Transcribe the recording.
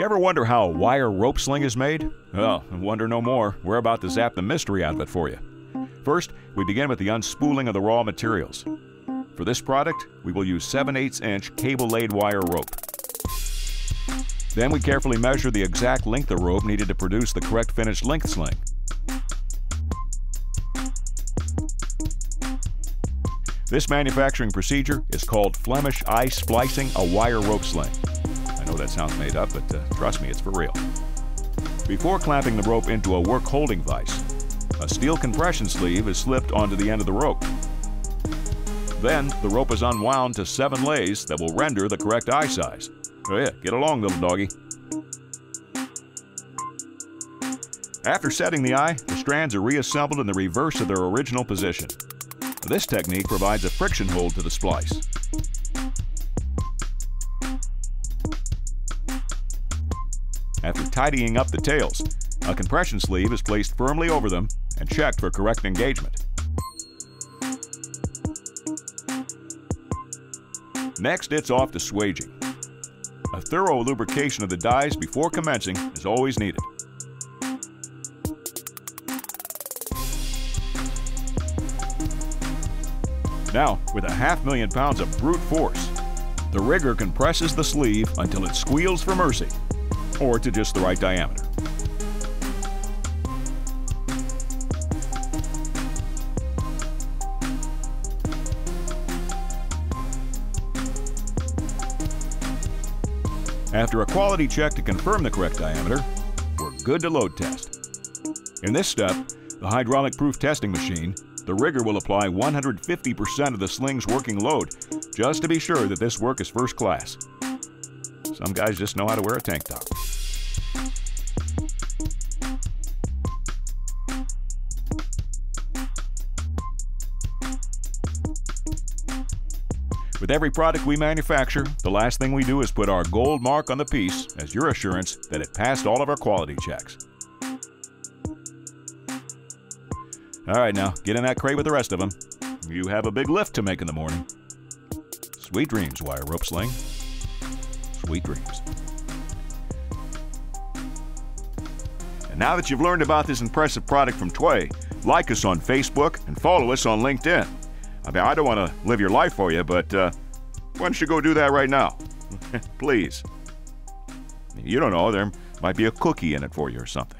You ever wonder how a wire rope sling is made? Well, wonder no more. We're about to zap the mystery out of it for you. First, we begin with the unspooling of the raw materials. For this product, we will use 7/8 inch cable-laid wire rope. Then we carefully measure the exact length of rope needed to produce the correct finished length sling. This manufacturing procedure is called Flemish eye splicing a wire rope sling. I know that sounds made up, but trust me, it's for real. Before clamping the rope into a work holding vise, a steel compression sleeve is slipped onto the end of the rope. Then, the rope is unwound to 7 lays that will render the correct eye size. Oh yeah, get along, little doggy. After setting the eye, the strands are reassembled in the reverse of their original position. This technique provides a friction hold to the splice. After tidying up the tails, a compression sleeve is placed firmly over them and checked for correct engagement. Next, it's off to swaging. A thorough lubrication of the dies before commencing is always needed. Now, with a 500,000 pounds of brute force, the rigger compresses the sleeve until it squeals for mercy, or to just the right diameter. After a quality check to confirm the correct diameter, we're good to load test. In this step, the hydraulic proof testing machine, the rigger will apply 150% of the sling's working load just to be sure that this work is first class. Some guys just know how to wear a tank top. With every product we manufacture, the last thing we do is put our gold mark on the piece as your assurance that it passed all of our quality checks. All right, now, get in that crate with the rest of them. You have a big lift to make in the morning. Sweet dreams, wire rope sling. Sweet dreams. And now that you've learned about this impressive product from Tway, like us on Facebook and follow us on LinkedIn. I mean, I don't want to live your life for you, but why don't you go do that right now? Please. You don't know, there might be a cookie in it for you or something.